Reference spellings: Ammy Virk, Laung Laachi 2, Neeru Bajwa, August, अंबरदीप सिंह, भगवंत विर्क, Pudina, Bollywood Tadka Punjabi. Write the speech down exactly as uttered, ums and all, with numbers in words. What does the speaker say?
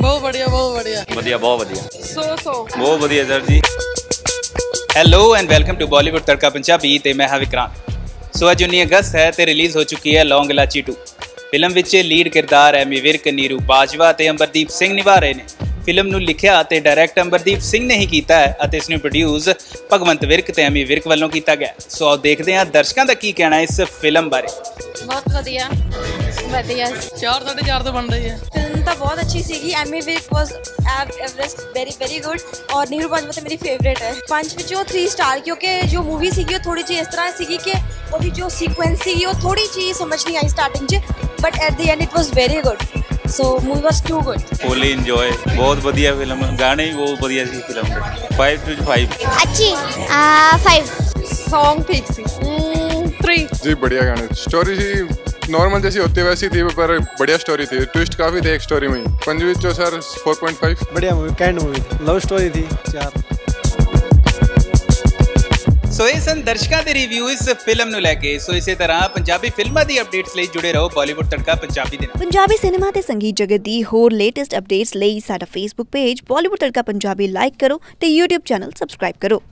बहुत बढ़िया बहुत बढ़िया बढ़िया बहुत बढ़िया सो सो बहुत बढ़िया sir ji. Hello and welcome to Bollywood Tadka Punjabi ते मैं हां विक्रांत। सो आज उन्नीस अगस्त है ते रिलीज़ हो चुकी है लौंग लाची टू। फिल्म विच लीड किरदार एमी विर्क, नीरू बाजवा ते अंबरदीप सिंह निभा रहे ने। फिल्म नूं लिखिया ते डायरैक्ट अंबरदीप सिंह ने ही कीता है अते इसनूं प्रोड्यूस भगवंत विर्क ते एमी विर्क वालों कीता गया। सो आओ देखते हैं दर्शकों का की कहना है इस फिल्म बारे। बहुत वधिया वधिया चार साढ़े चार तो बन रही है। फिल्म तो बहुत अच्छी सी। Ammy Virk was Everest very very good और नीरू बाजवा तो मेरी फेवरेट है। पंच में जो थ्री स्टार क्योंकि जो मूवी सी थोड़ी जी इस तरह सी कि वो जो सीक्वेंस सी वो थोड़ी जी समझ नहीं आई starting but at the end it was very good. So movie was too good. Fully enjoy. बहुत बढ़िया फिल्म। गाने भी बहुत बढ़िया सी फिल्म के। Five to five. अच्छी। आह five. Song ठीक सी। Three. जी बढ़िया गाने। Story जी normal जैसी होती है वैसी थी पर बढ़िया story थी। Twist काफी थे एक story में। पंजवी जो सर four point five. बढ़िया movie. Kind movie. Love story थी। चार। सो ये सन दर्शकों के रिव्यू इस फिल्म नू लैके। सो इस तरह पंजाबी फिल्मां दी अपडेट्स लई जुड़े रहो बॉलीवुड तड़का पंजाबी दे नाल। पंजाबी सिनेमा ते संगीत जगत दी होर लेटेस्ट अपडेट्स लई साडा Facebook page Bollywood Tadka Punjabi like करो ते यूट्यूब चैनल सबसक्राइब करो।